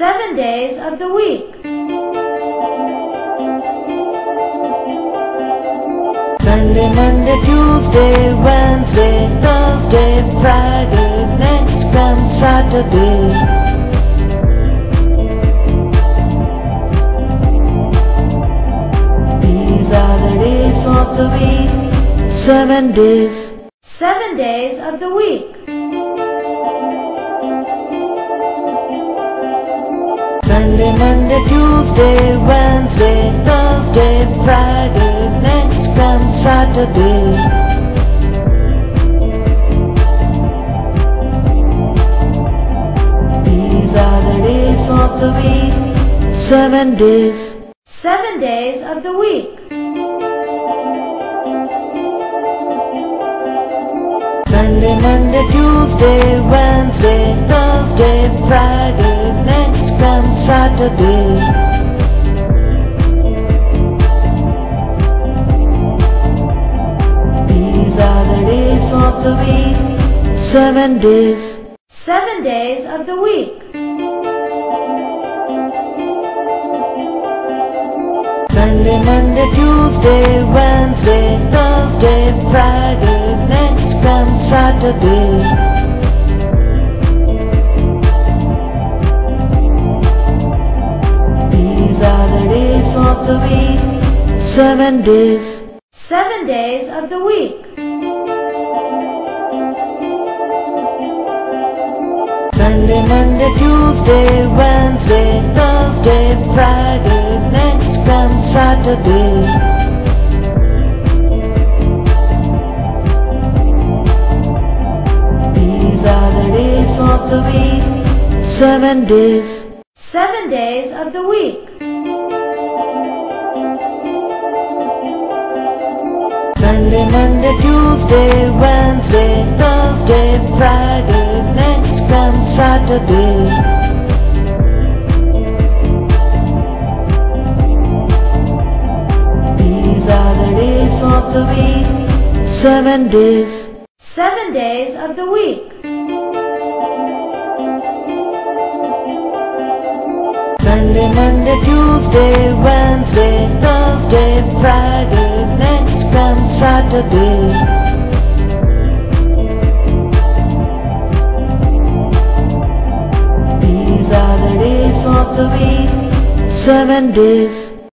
7 days of the week. Sunday, Monday, Tuesday, Wednesday, Thursday, Friday, next comes Saturday. These are the days of the week, 7 days. 7 days of the week. Sunday, Monday, Tuesday, Wednesday, Thursday, Friday, next comes Saturday. These are the days of the week, 7 days. 7 days of the week. Sunday, Monday, Tuesday, Wednesday, Thursday, Friday, next comes Saturday. These are the days of the week, 7 days. 7 days of the week. Sunday, Monday, Tuesday, Wednesday, Thursday, Friday, next comes Saturday. These are the days of the week, 7 days. 7 days of the week. Sunday, Monday, Tuesday, Wednesday, Thursday, Friday, next comes Saturday. Of the week, 7 days. 7 days of the week. Sunday, Monday, Tuesday, Wednesday, Thursday, Friday, next comes Saturday. These are the days of the week, 7 days. 7 days of the week. Sunday, Monday, Tuesday, Wednesday, Thursday, Friday, next comes Saturday. These are the days of the week, 7 days.